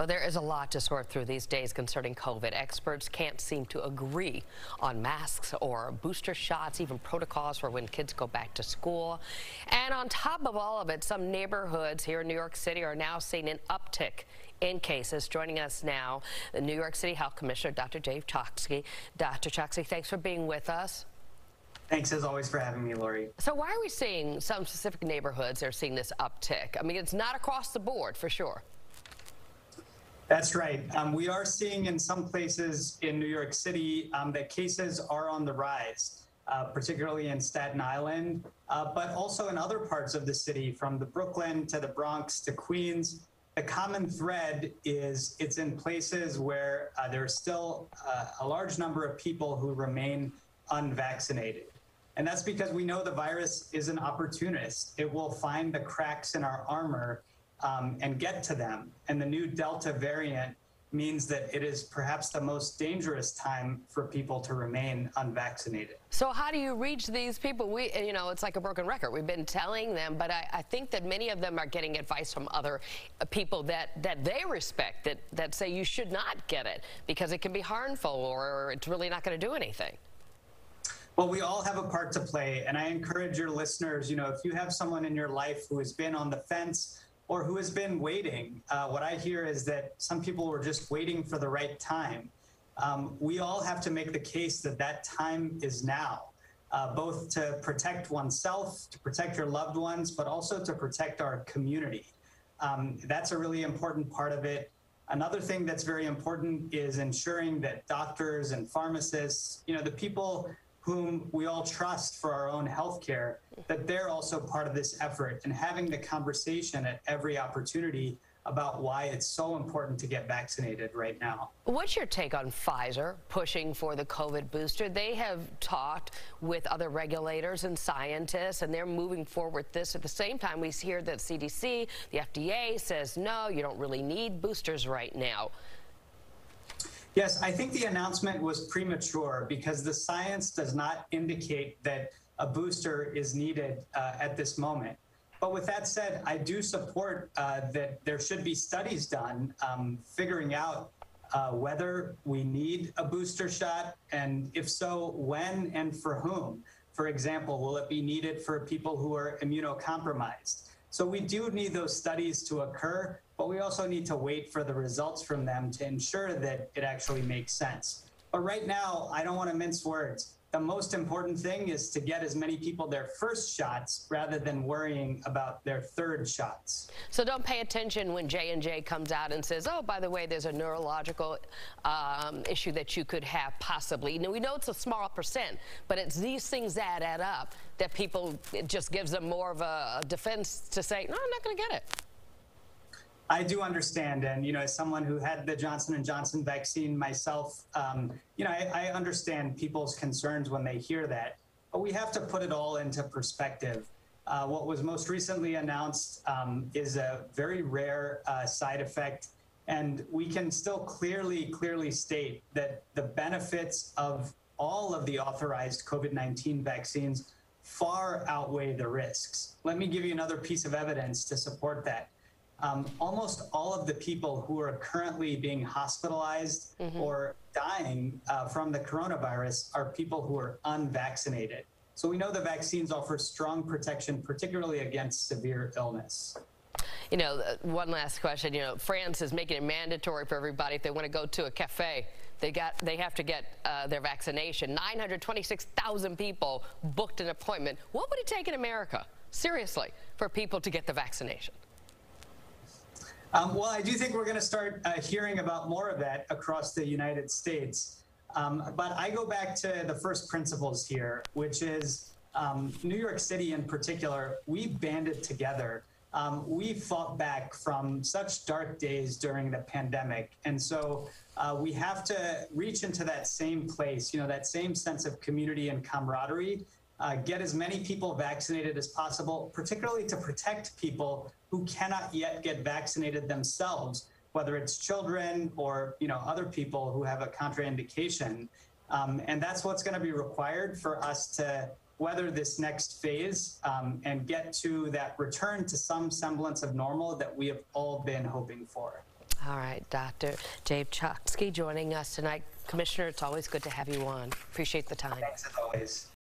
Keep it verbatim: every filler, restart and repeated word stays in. Well, there is a lot to sort through these days concerning COVID. Experts can't seem to agree on masks or booster shots, even protocols for when kids go back to school. And on top of all of it, some neighborhoods here in New York City are now seeing an uptick in cases. Joining us now, the New York City Health Commissioner, Doctor Dave Chokshi. Doctor Chokshi, thanks for being with us. Thanks, as always, for having me, Lori. So why are we seeing some specific neighborhoods that are seeing this uptick? I mean, it's not across the board, for sure. That's right. Um, we are seeing in some places in New York City um, that cases are on the rise, uh, particularly in Staten Island, uh, but also in other parts of the city, from the Brooklyn to the Bronx to Queens. The common thread is it's in places where uh, there's still uh, a large number of people who remain unvaccinated. And that's because we know the virus is an opportunist. It will find the cracks in our armor um, and get to them. And the new Delta variant means that it is perhaps the most dangerous time for people to remain unvaccinated. So how do you reach these people? We, you know, it's like a broken record. We've been telling them, but I, I think that many of them are getting advice from other people that, that they respect, that, that say you should not get it because it can be harmful or it's really not going to do anything. Well, we all have a part to play, and I encourage your listeners, you know, if you have someone in your life who has been on the fence or who has been waiting, uh, what I hear is that some people were just waiting for the right time. Um, we all have to make the case that that time is now, uh, both to protect oneself, to protect your loved ones, but also to protect our community. Um, that's a really important part of it. Another thing that's very important is ensuring that doctors and pharmacists, you know, the people whom we all trust for our own health care, that they're also part of this effort and having the conversation at every opportunity about why it's so important to get vaccinated right now. What's your take on Pfizer pushing for the COVID booster? They have talked with other regulators and scientists, and they're moving forward this. At the same time, we hear that C D C, the F D A says, no, you don't really need boosters right now. Yes, I think the announcement was premature because the science does not indicate that a booster is needed uh, at this moment. But with that said, I do support uh, that there should be studies done um, figuring out uh, whether we need a booster shot, and if so, when and for whom. For example, will it be needed for people who are immunocompromised? So we do need those studies to occur, but we also need to wait for the results from them to ensure that it actually makes sense. But right now, I don't want to mince words. The most important thing is to get as many people their first shots rather than worrying about their third shots. So don't pay attention when J and J comes out and says, oh, by the way, there's a neurological um, issue that you could have possibly. Now, we know it's a small percent, but it's these things that add up that people, it just gives them more of a defense to say, no, I'm not going to get it. I do understand, and you know, as someone who had the Johnson and Johnson vaccine myself, um, you know, I, I understand people's concerns when they hear that, but we have to put it all into perspective. Uh, what was most recently announced um, is a very rare uh, side effect, and we can still clearly, clearly state that the benefits of all of the authorized COVID nineteen vaccines far outweigh the risks. Let me give you another piece of evidence to support that. Um, almost all of the people who are currently being hospitalized mm-hmm. or dying uh, from the coronavirus are people who are unvaccinated. So we know the vaccines offer strong protection, particularly against severe illness. You know, one last question. You know, France is making it mandatory for everybody if they want to go to a cafe. They got, they have to get uh, their vaccination. nine hundred twenty-six thousand people booked an appointment. What would it take in America, seriously, for people to get the vaccination? Um, well, I do think we're going to start uh, hearing about more of that across the United States. Um, but I go back to the first principles here, which is um, New York City in particular, we banded together. Um, we fought back from such dark days during the pandemic. And so uh, we have to reach into that same place, you know, that same sense of community and camaraderie. Uh, get as many people vaccinated as possible, particularly to protect people who cannot yet get vaccinated themselves, whether it's children or, you know, other people who have a contraindication. Um, and that's what's going to be required for us to weather this next phase um, and get to that return to some semblance of normal that we have all been hoping for. All right, Doctor Dave Chokshi joining us tonight. Commissioner, it's always good to have you on. Appreciate the time. Thanks as always.